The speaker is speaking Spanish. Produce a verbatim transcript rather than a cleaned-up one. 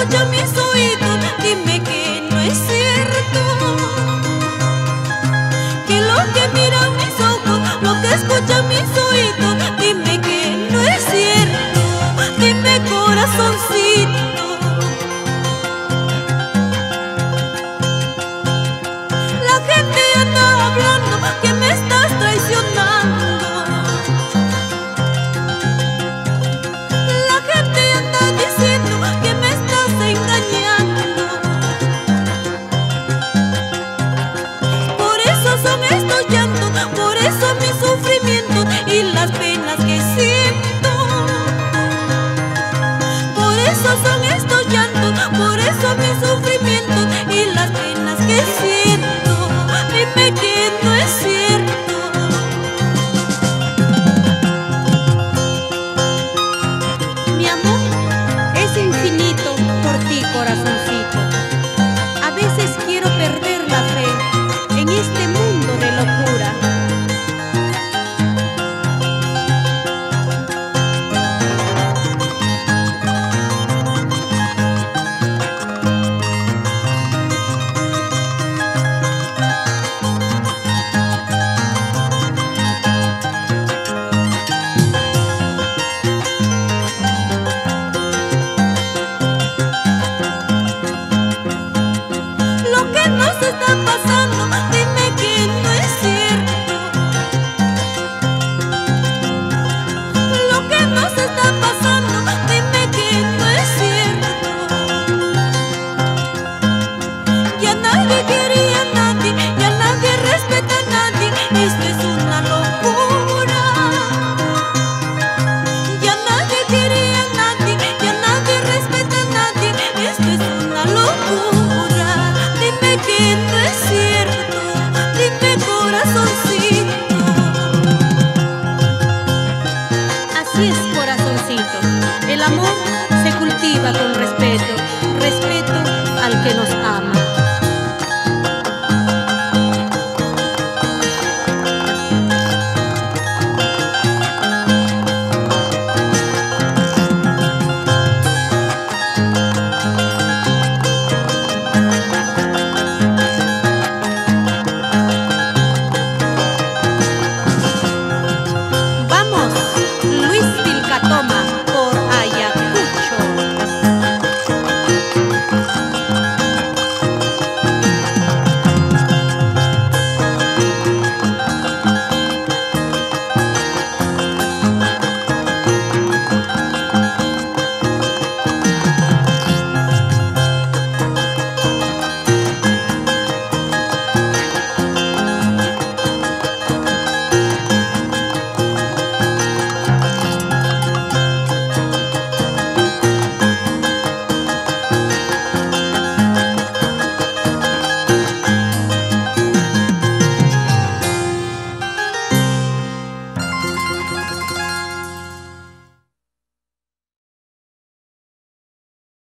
escucha mis oídos, dime que no es cierto, que lo que miran mis ojos, lo que escuchan mis oídos, dime que no es cierto. Dime, corazoncito, la gente anda hablando que me estás traicionando. El amor se cultiva con respeto, respeto al que nos ama.